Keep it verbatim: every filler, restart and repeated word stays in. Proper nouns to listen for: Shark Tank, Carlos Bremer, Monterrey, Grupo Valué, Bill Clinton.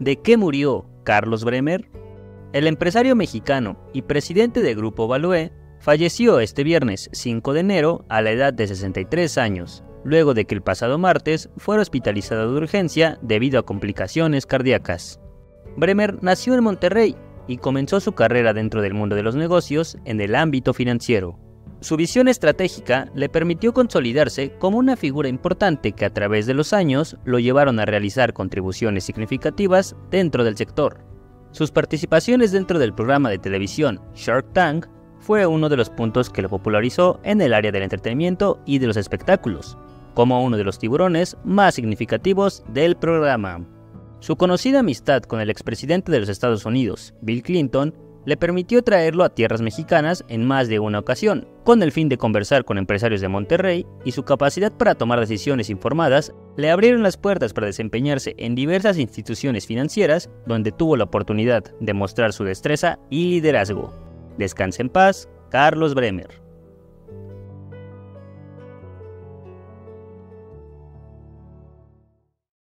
¿De qué murió Carlos Bremer? El empresario mexicano y presidente de Grupo Valué falleció este viernes cinco de enero a la edad de sesenta y tres años, luego de que el pasado martes fuera hospitalizado de urgencia debido a complicaciones cardíacas. Bremer nació en Monterrey y comenzó su carrera dentro del mundo de los negocios en el ámbito financiero. Su visión estratégica le permitió consolidarse como una figura importante que a través de los años lo llevaron a realizar contribuciones significativas dentro del sector. Sus participaciones dentro del programa de televisión Shark Tank fue uno de los puntos que lo popularizó en el área del entretenimiento y de los espectáculos, como uno de los tiburones más significativos del programa. Su conocida amistad con el expresidente de los Estados Unidos, Bill Clinton, le permitió traerlo a tierras mexicanas en más de una ocasión, con el fin de conversar con empresarios de Monterrey, y su capacidad para tomar decisiones informadas le abrieron las puertas para desempeñarse en diversas instituciones financieras donde tuvo la oportunidad de mostrar su destreza y liderazgo. Descanse en paz, Carlos Bremer.